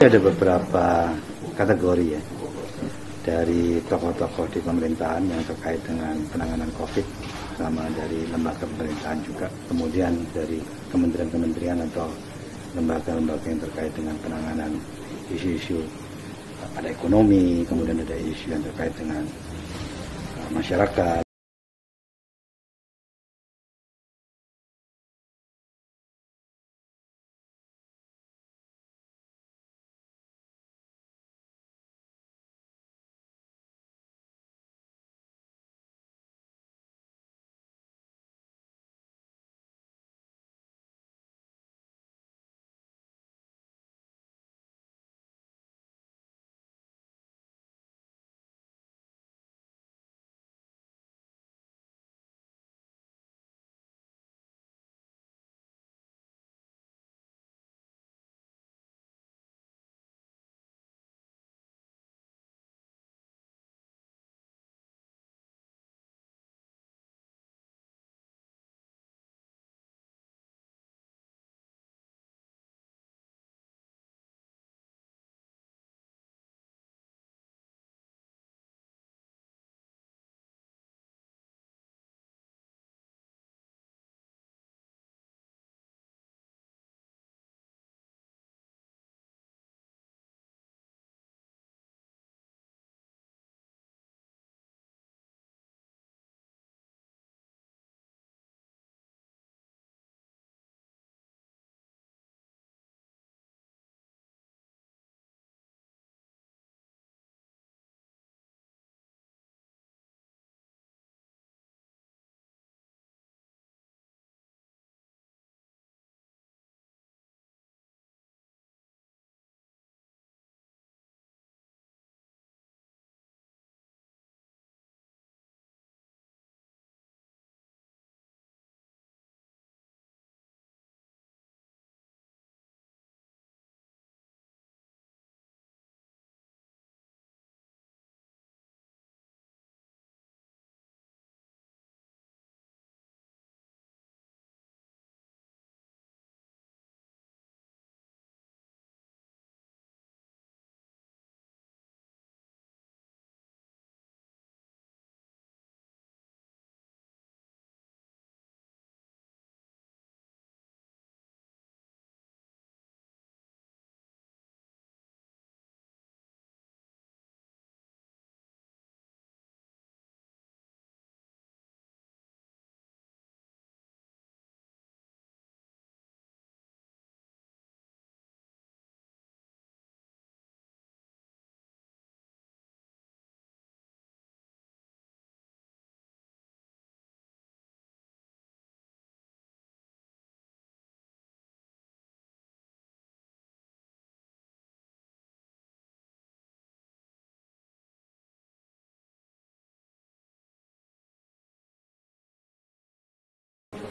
Ada beberapa kategori ya dari tokoh-tokoh di pemerintahan yang terkait dengan penanganan COVID, sama dari lembaga pemerintahan juga, kemudian dari kementerian-kementerian atau lembaga-lembaga yang terkait dengan penanganan isu-isu pada ekonomi, kemudian ada isu yang terkait dengan masyarakat.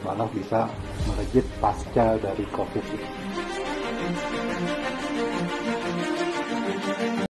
Malah bisa merejit pasca dari COVID.